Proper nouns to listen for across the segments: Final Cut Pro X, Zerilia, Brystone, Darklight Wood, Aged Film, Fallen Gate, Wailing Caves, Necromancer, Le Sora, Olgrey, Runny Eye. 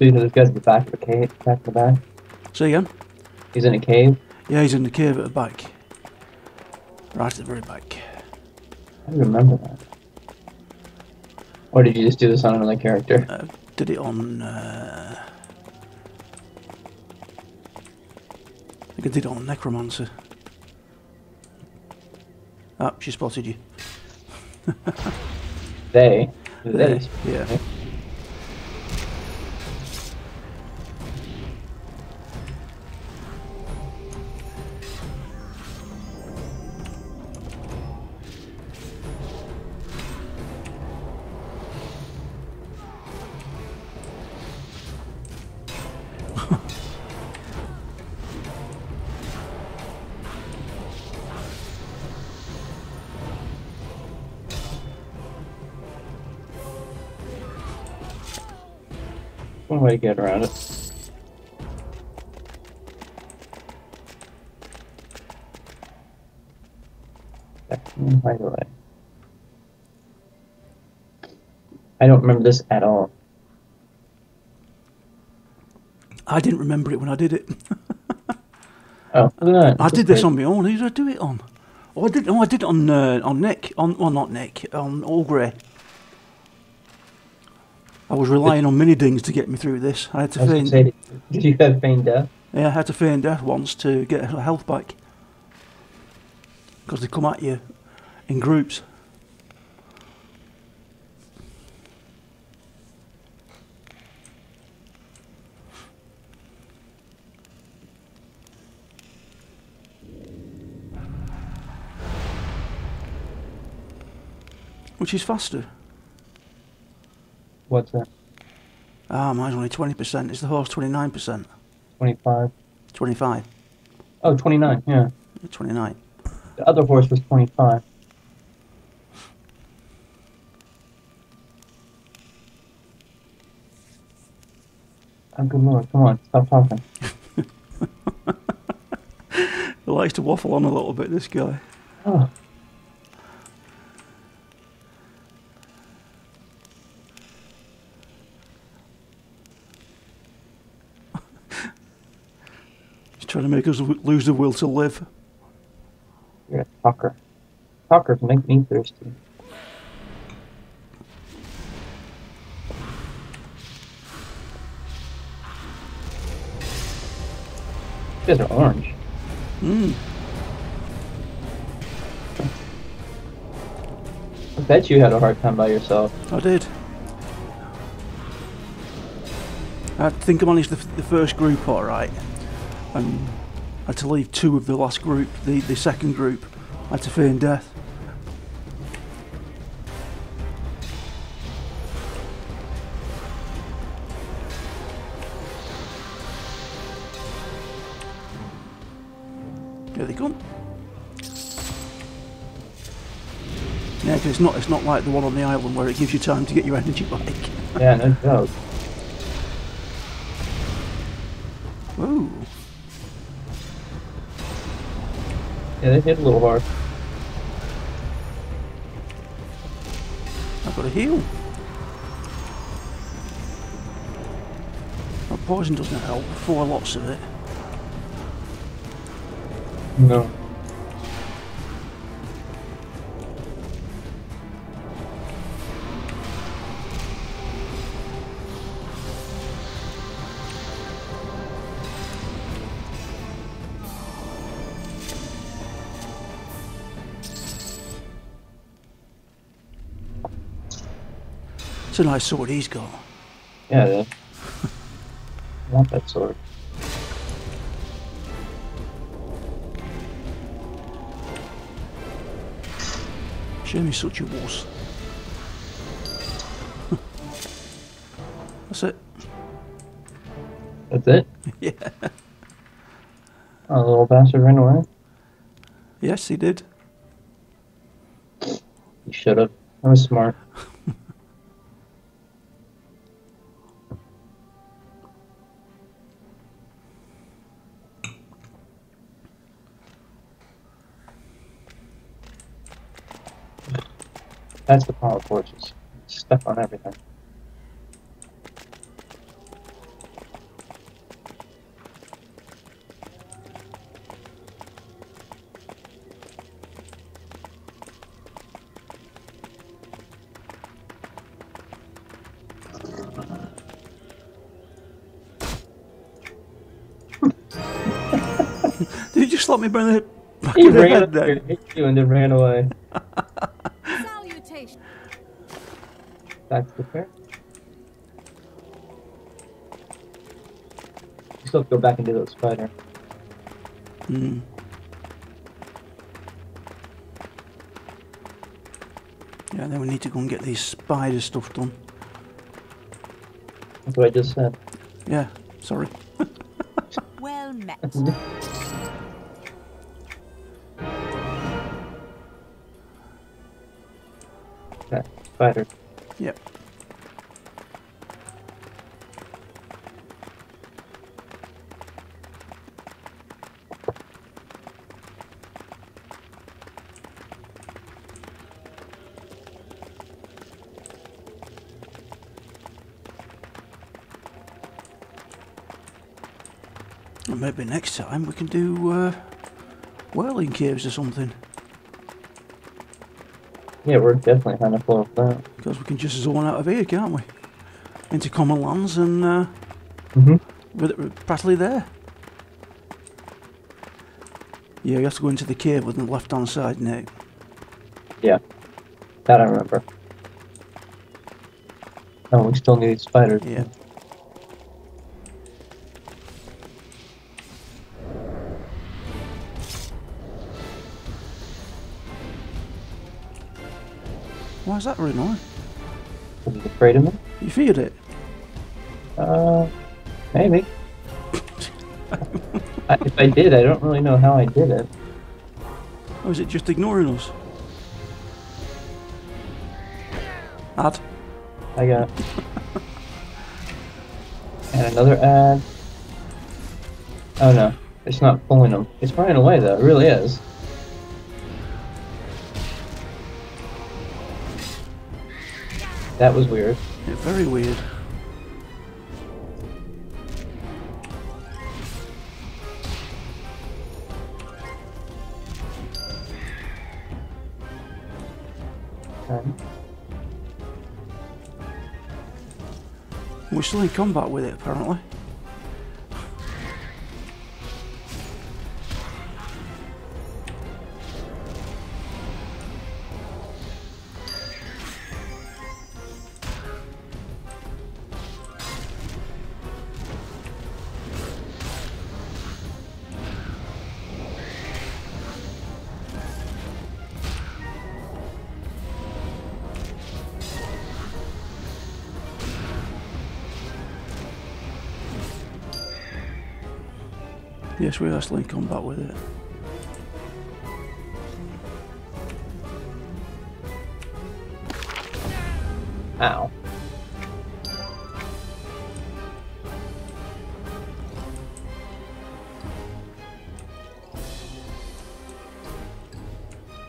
Sure, this guy's in the back of the cave. Say again? He's in a cave? Yeah, he's in the cave at the back. Right at the very back. I don't remember that. Or did you just do this on another character? Did it on... I think I did it on Necromancer. Ah, she spotted you. They? Yeah. Right? One way to get around it. By the way, I don't remember this at all. I didn't remember it when I did it. Oh, no, I did this on my own. Who did I do it on? Oh, I did it on Nick. Well, not Nick. On Olgrey. I was relying on mini-dings to get me through this. I had to feign... Did you have feign death? Yeah, I had to feign death once to get her health back. Because they come at you in groups. Which is faster? What's that? Ah, mine's only 20%. Is the horse 29%? 25. 25. Oh, 29, yeah. 29. The other horse was 25. Oh, good lord, come on, stop talking. He likes to waffle on a little bit, this guy. Oh. Trying to make us lose the will to live. You're a talker. Talkers make me thirsty. These are orange. Mmm. I bet you had a hard time by yourself. I did. I think I managed the first group alright. And I had to leave two of the last group, the second group, I had to feign death. Here they come. Yeah, because it's not like the one on the island where it gives you time to get your energy back. Yeah, no doubt. Whoa. Yeah, they hit a little hard. I've got a heal. That poison doesn't help. 4 lots of it. No. It's a nice sword he's got. Yeah, it is. I want that sword. Shame he's such a wuss. That's it. That's it? Yeah. Oh, the little bastard ran away. Yes, he did. He should have. I was smart. That's the power of horses. Step on everything. slapped me by the fucking head there. He hit you and then ran away. Salutation. That's the fair. You still have to go back and do that spider. Hmm. Yeah, then we need to go and get these spider stuff done. That's what I just said. Yeah, sorry. Well met. That spider. Yep. Maybe next time we can do Wailing Caves or something. Yeah, we're definitely having a flow of that. Because we can just zone out of here, can't we? Into common lands and we're practically there. Yeah, you have to go into the cave with the left hand side, Nate. Yeah, that I remember. Oh, we still need spiders. Yeah. Why is that really annoying? Was you afraid of me? You feared it? Maybe. If I did, I don't really know how I did it. Or is it just ignoring us? Ad. I got it. And another ad. Oh no, it's not pulling them. It's running away though, it really is. That was weird. Yeah, very weird. We're still in combat with it, apparently. Yes, we are still in combat with it. Ow.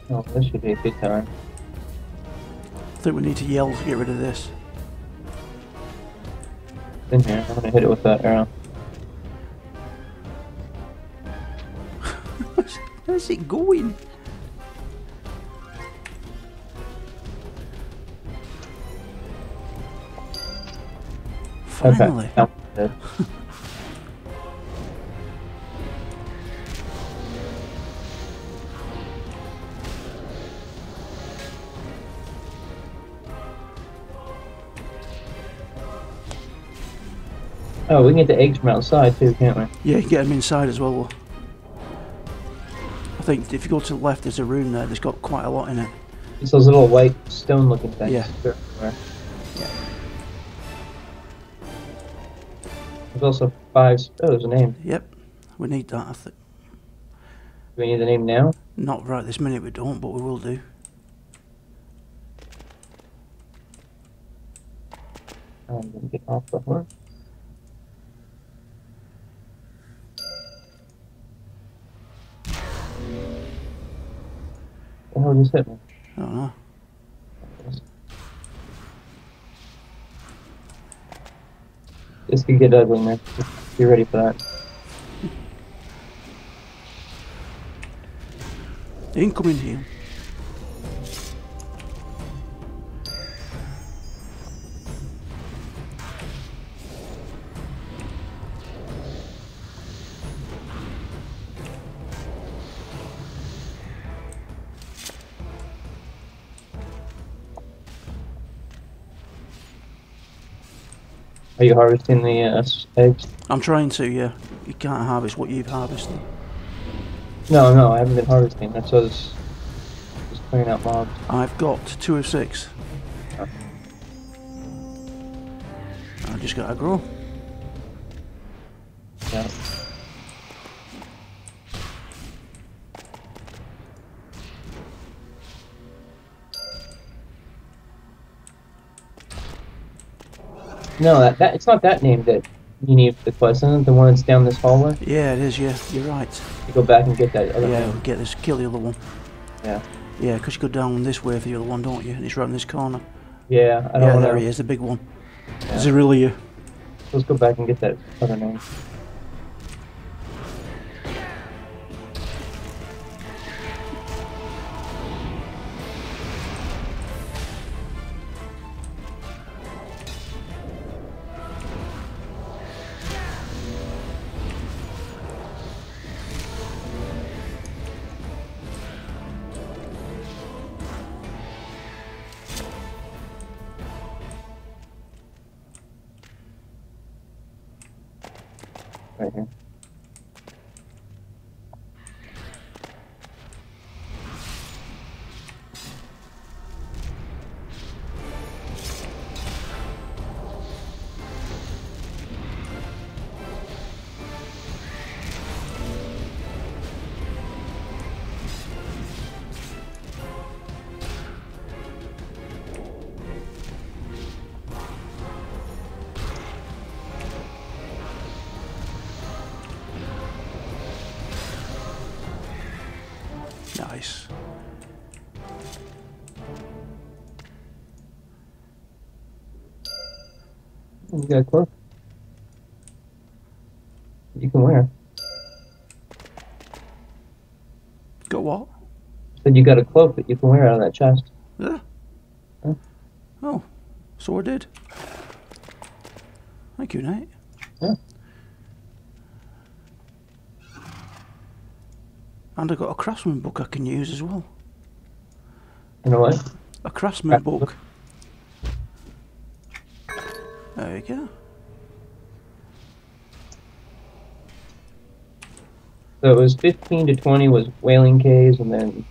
Oh, this should be a good time. I think we need to yell to get rid of this. It's in here, I'm gonna hit it with that arrow. Where's it going? Finally. Okay. Oh, we can get the eggs from outside too, can't we? Yeah, you can get them inside as well. I think if you go to the left, there's a room there that's got quite a lot in it. It's those little white stone looking things. Yeah. Everywhere. Yeah. There's also 5. Oh, there's a name. Yep. We need that, I think. Do we need the name now? Not right this minute, we don't, but we will do. I'm going to get off the horse. What just hit me? I don't know. This could get ugly, man. Just be ready for that. Incoming here. Are you harvesting the eggs? I'm trying to, yeah. You can't harvest what you've harvested. No, no, I haven't been harvesting. That's what I was just clearing out mobs. I've got 2 of 6. Oh. I just gotta grow. Yeah. No, that it's not that name that you need for the quest, isn't it? The one that's down this hallway? Yeah, it is, yeah. You're right. You go back and get that other one. Yeah, get this, kill the other one. Yeah. Yeah, because you go down this way for the other one, don't you? And it's round this corner. Yeah, I don't know. Yeah, there he is, the big one. Yeah. Zerilia. Let's go back and get that other name. Right here. Nice. You got a cloak? You can wear. Got what? Said you got a cloak that you can wear out of that chest. Yeah. Huh? Oh, so I did. Thank you, Nate. Yeah. And I got a craftsman book I can use as well. You know what? A craftsman book. There you go. So it was 15 to 20 was Wailing Caves, and then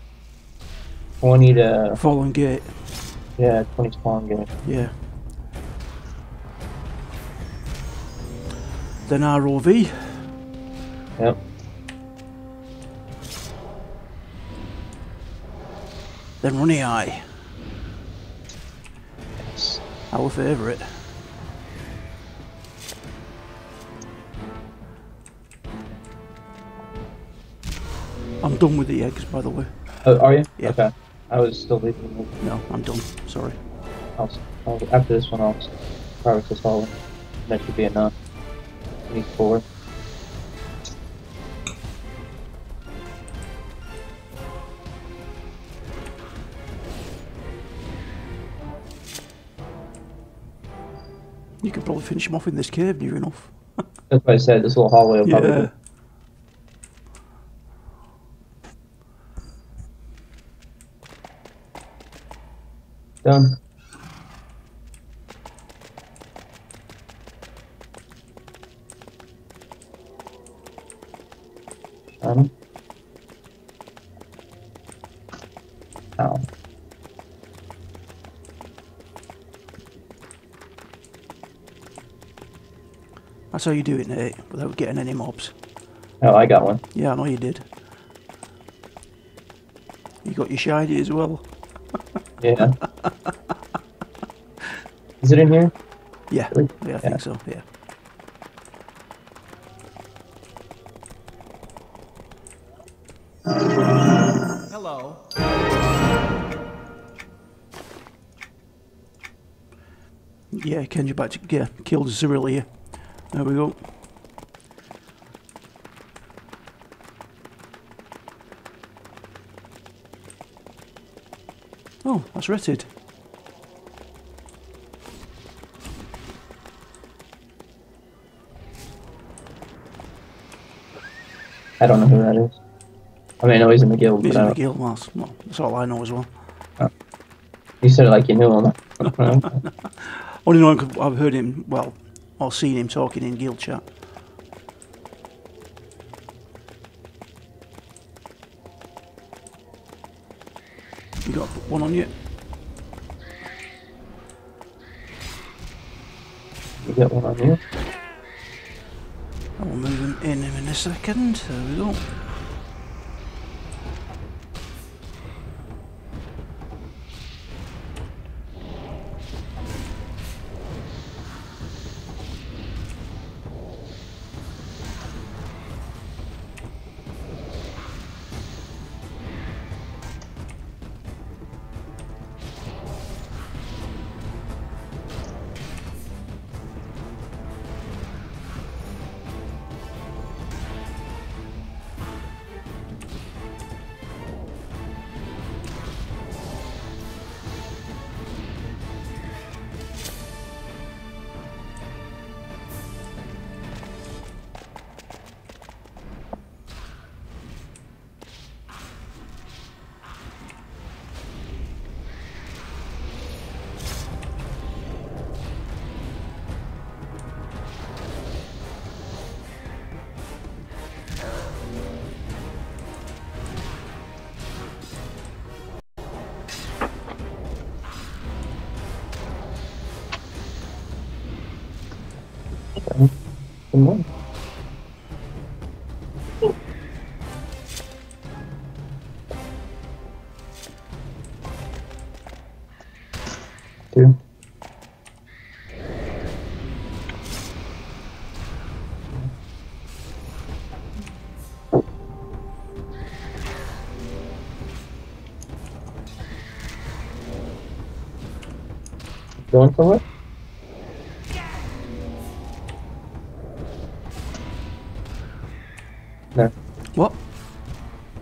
20 to... Fallen Gate. Yeah, 20 to Fallen Gate. Yeah. Then ROV. Yep. Then Runny Eye. Yes. Our favourite. I'm done with the eggs, by the way. Oh, are you? Yeah. Okay. I was still leaving them. No, I'm done. Sorry. I'll after this one, I'll harvest this all. That should be enough. I need 4. You could probably finish him off in this cave near enough. That's what I said, this little hallway will probably be. Done. Done. Ow. That's how you do it, Nate, without getting any mobs. Oh, I got one. Yeah, I know you did. You got your shiny as well. Yeah. Is it in here? Yeah. Really? Yeah, I think so, yeah. Hello. Yeah, Kenji back to killed Zerilia. There we go. Oh, that's retted. I don't know who that is. I mean, I know he's in the guild. He's in the guild, well, that's all I know as well. Oh. You said it like you knew him. I don't know. Only know I've heard him, well... or seen him talking in guild chat. You got to put one on you. You got one on you. I'll move him in a second. There we go. Going for it? No. What?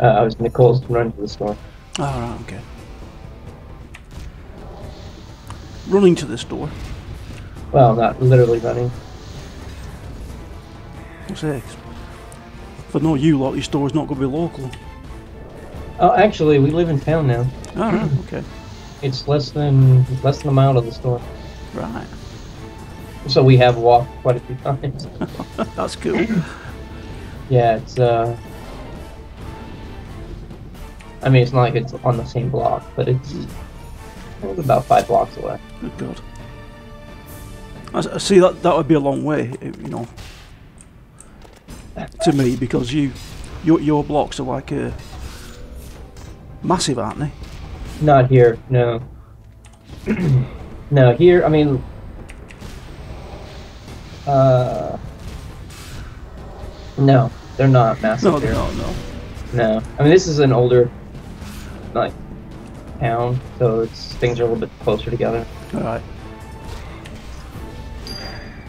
I was Nicole's running to the store. Oh, right, okay. Running to the store? Well, not literally running. What's that? If I know you lot, your store's not going to be local. Oh, actually, we live in town now. Oh, right, okay. It's less than a mile to the store. Right. So we have walked quite a few times. That's cool. Yeah, it's I mean, it's not like it's on the same block, but it's about 5 blocks away. Good God. I see that would be a long way, you know, to me, because your blocks are like massive, aren't they? Not here, no. No, here, I mean... no, they're not massive. No, they're not, no. No. I mean, this is an older, like, town, so it's, things are a little bit closer together. Alright.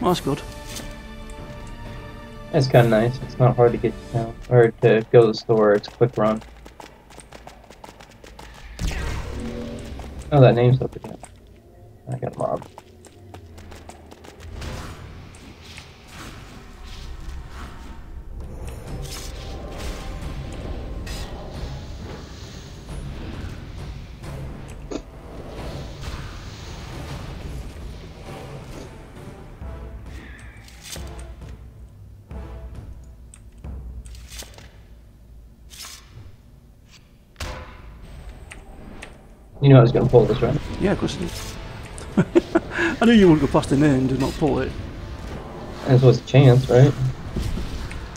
Well, that's good. That's kind of nice. It's not hard to get to town, or to go to the store. It's a quick run. Oh, that name's up again. I got mobbed. You know I was going to pull this, right? Yeah, of course I did. I knew you wouldn't go past the name and do not pull it. As was a chance, right?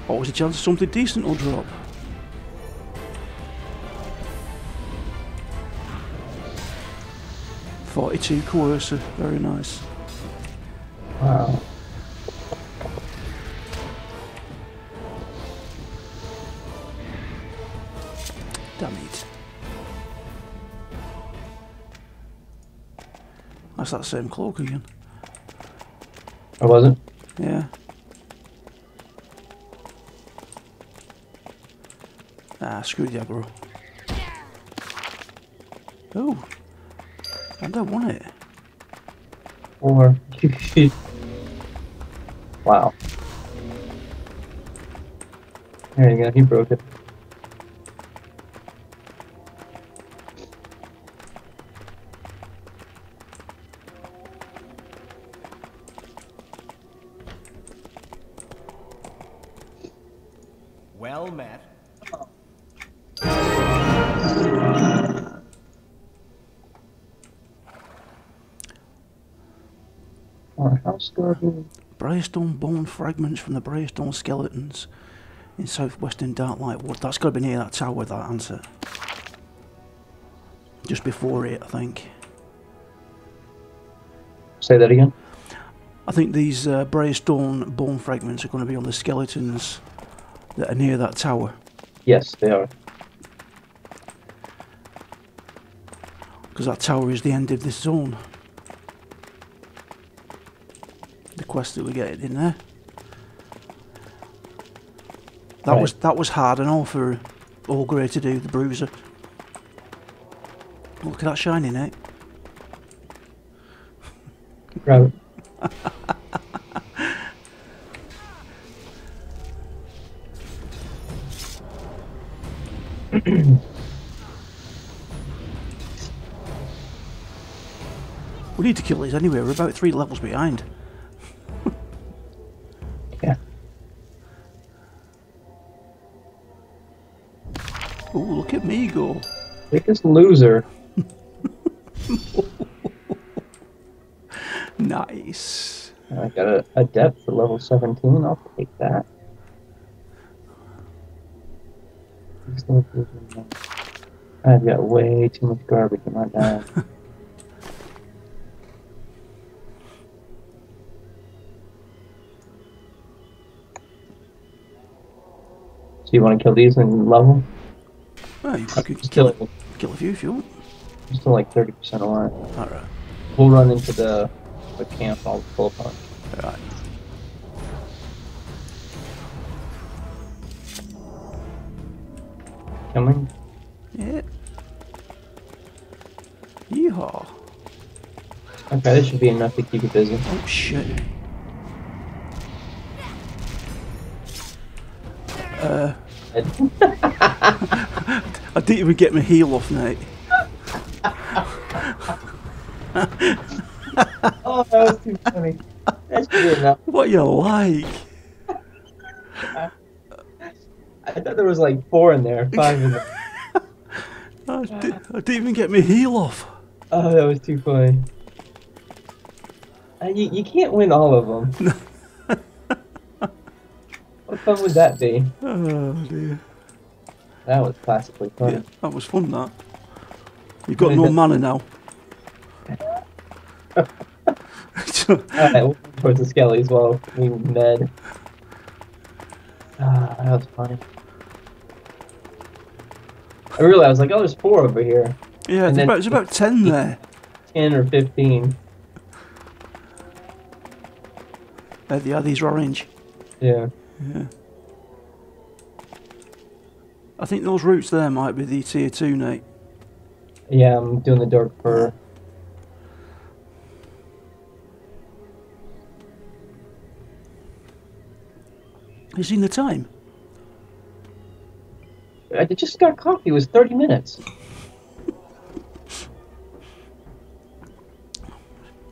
Always a chance something decent will drop. $42 coercer, very nice. Wow. Damn it. That's that same cloak again. Oh, was it? Yeah. Ah, screw the aggro. Oh, and I won it. Or wow. There you go. He broke it. Well met. Brystone bone fragments from the Brystone skeletons in southwestern Darklight Wood. That's got to be near that tower, that answer. Just before it, I think. Say that again? I think these Brystone bone fragments are going to be on the skeletons that are near that tower. Yes, they are. Because that tower is the end of this zone. The quest that we get in there. That was hard and all for Olgrey to do, the bruiser. Look at that shiny neck. Grab it. We need to kill these anyway, we're about 3 levels behind. Yeah. Oh, look at me go. Biggest loser. Nice. I got an adept for level 17, I'll take that. I've got way too much garbage in my diet. So you want to kill these and level? Well, you could kill a few if you want. I'm still like 30% alive. Alright. We'll run into the camp, I'll pull up on. Alright. Coming? Yeah. Yeehaw. Okay, this should be enough to keep you busy. Oh shit. I didn't even get my heel off, mate. Oh, that was too funny. That should be enough. What you like? I thought there was like 4 in there, 5 in there. I didn't even get my heel off. Oh, that was too funny. You can't win all of them. What fun would that be? Oh dear. That was classically fun. Yeah, that was fun, that. You've got no manner now. Alright, we'll go towards the skellies while we med. Ah, that was funny. I realized, like, oh, there's 4 over here. Yeah, there's about 10 there. 10 or 15. They are, these are orange. Yeah. Yeah. I think those routes there might be the tier 2, Nate. Yeah, I'm doing the dark fur. Have you seen the time? I just got coffee, it was 30 minutes.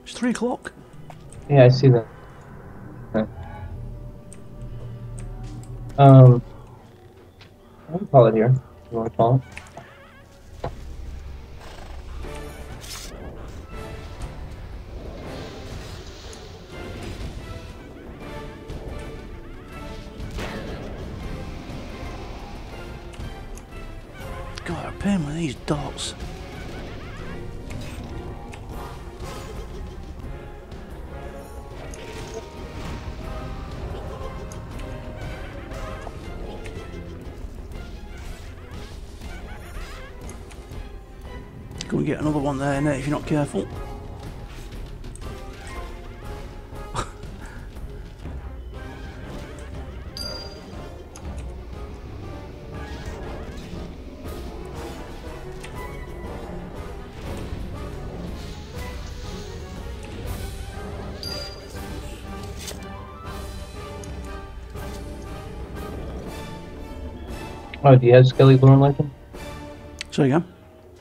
It's 3 o'clock. Yeah, I see that. I'm gonna call it here. You wanna call it? God, I'm paying with these dots. Go and get another one there, Nate, if you're not careful. Oh, do you have Skelly Lauren Lincoln? So again?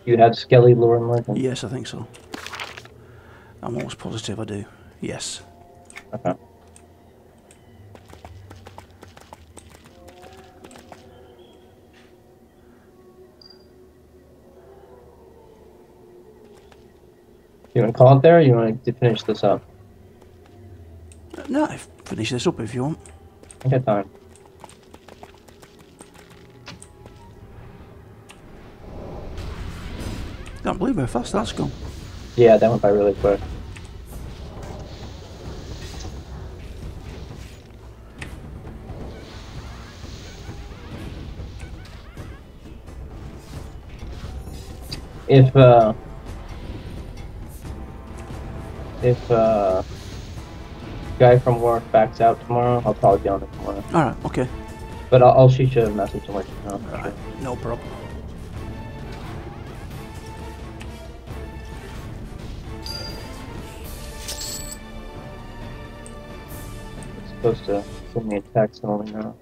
Do you have Skelly Lauren Lincoln? Yes, I think so. I'm almost positive I do. Yes. Okay. You want to call it there, or you want to finish this up? No, finish this up if you want. I got time. Can't believe how fast that's gone. Yeah, that went by really quick. If guy from work backs out tomorrow, I'll probably be on it tomorrow. Alright, okay. But I'll shoot you a message and let you know. Alright, no problem. It's supposed to send me a text only now.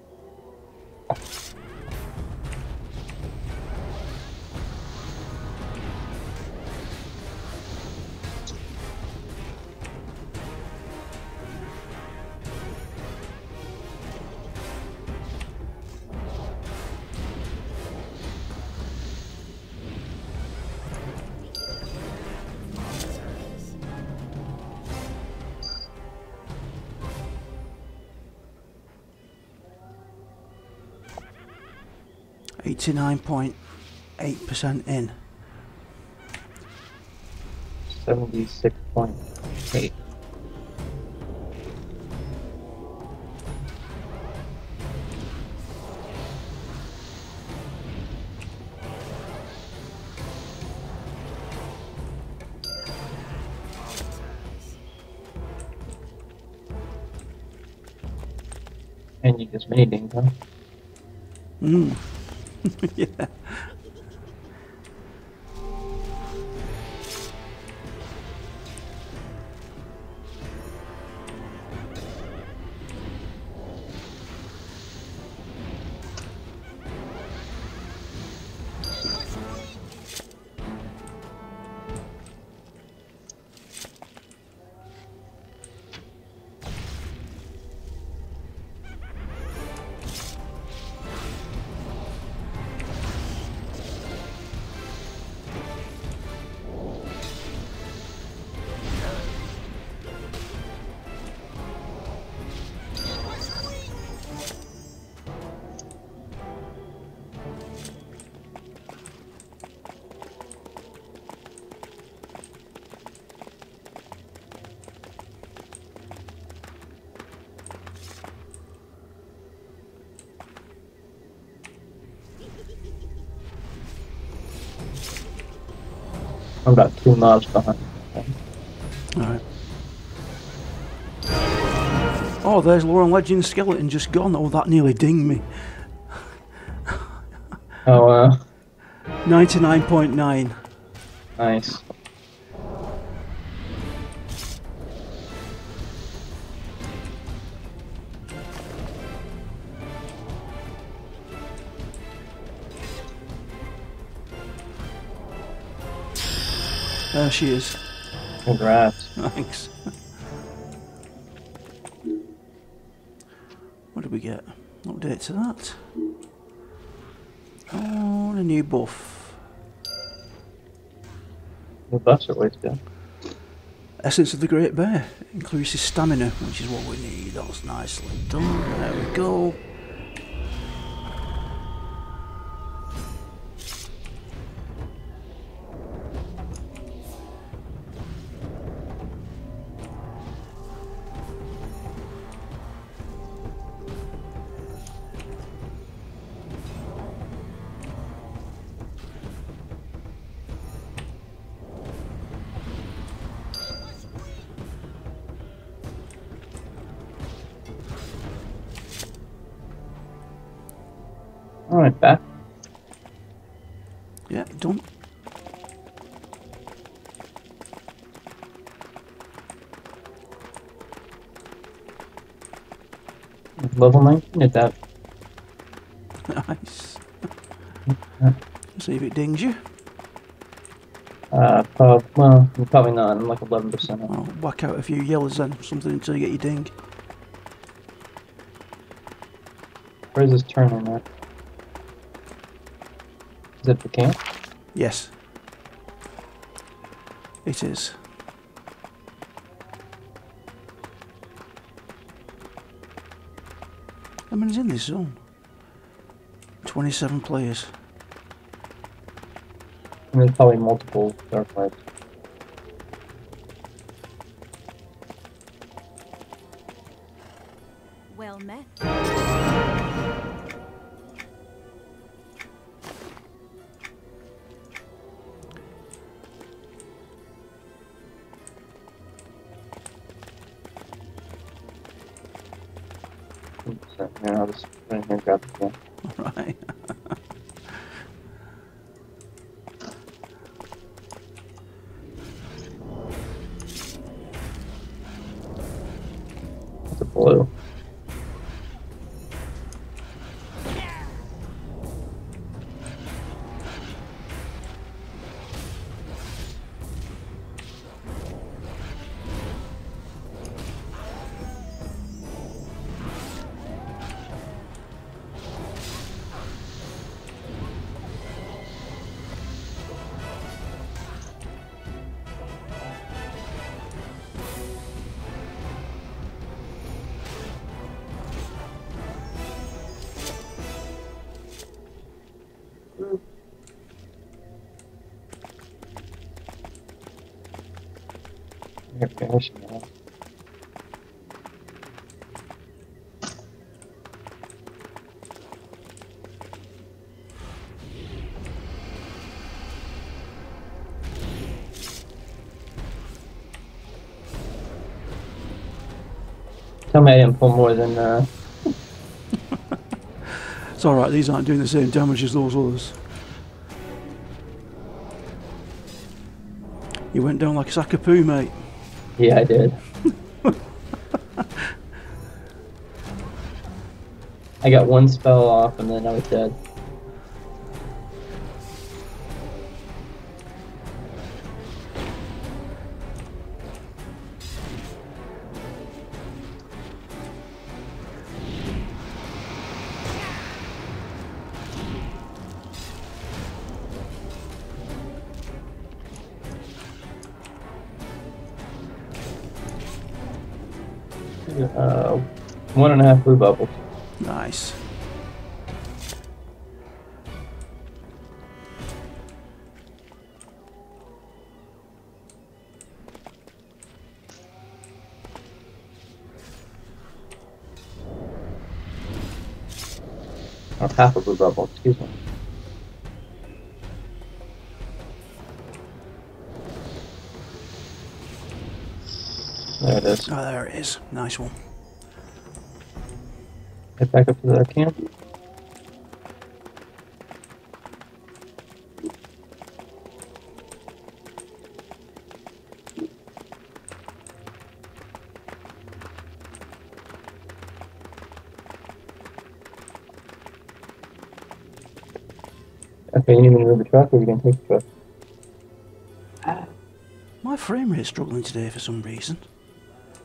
To 9.8% in. 76.8. And you just made it, huh? Mm. Yeah. I'm about 2 miles behind. Alright. Oh, there's Lauren Legend's skeleton just gone. Oh, that nearly dinged me. Oh, 99.9. Nice. There she is. Congrats. Thanks. What did we get? Update to that. Oh, and a new buff. Well, that's at least done. Essence of the Great Bear. Increases stamina, which is what we need. That's nicely done. There we go. Level 19 at that. Nice. See if it dings you. Well, probably not. I'm like 11%. I'll whack out a few yellows and something until you get your ding. Where's this turn on that? Is it the camp? Yes. It is. How many's in this zone? 27 players. There's probably multiple Darklight. Well met. Yeah, I'll just bring him back again. All right. It's a blue. Tell me I didn't pull more than It's alright, these aren't doing the same damage as those others. You went down like a sack of poo, mate. Yeah, I did. I got one spell off and then I was dead. One and a half blue bubbles. Nice. Or half a blue bubble, excuse me. There it is. Oh, there it is. Nice one. Get back up to the camp. Okay, you need me to move the truck, or you can take the truck? My frame rate is struggling today for some reason.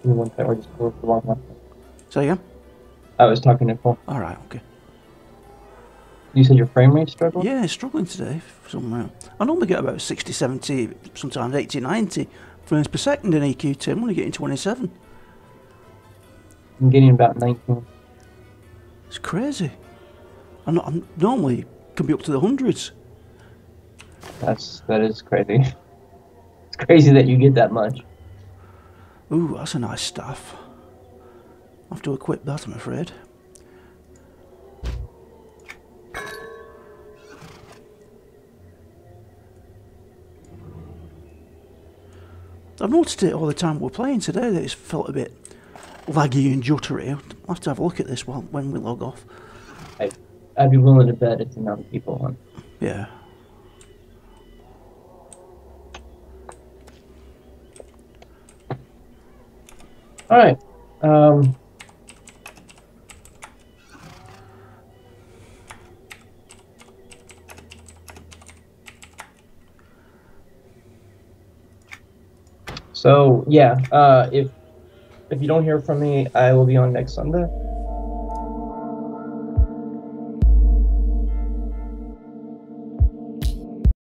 Give me one second, I just closed the wrong one. Say again? I was talking to Paul. Alright, okay. You said your frame rate struggled? Yeah, it's struggling today for some reason. I normally get about 60, 70, sometimes 80, 90 frames per second in EQT. I'm only getting 27. I'm getting about 19. It's crazy. I'm normally can be up to the hundreds. That is crazy. It's crazy that you get that much. Ooh, that's a nice staff. I'll have to equip that, I'm afraid. I've noticed it all the time we're playing today that it's felt a bit laggy and jittery. I'll have to have a look at this when we log off. I'd be willing to bet it's the amount of people on. Yeah. Alright. So yeah, if you don't hear from me, I will be on next Sunday.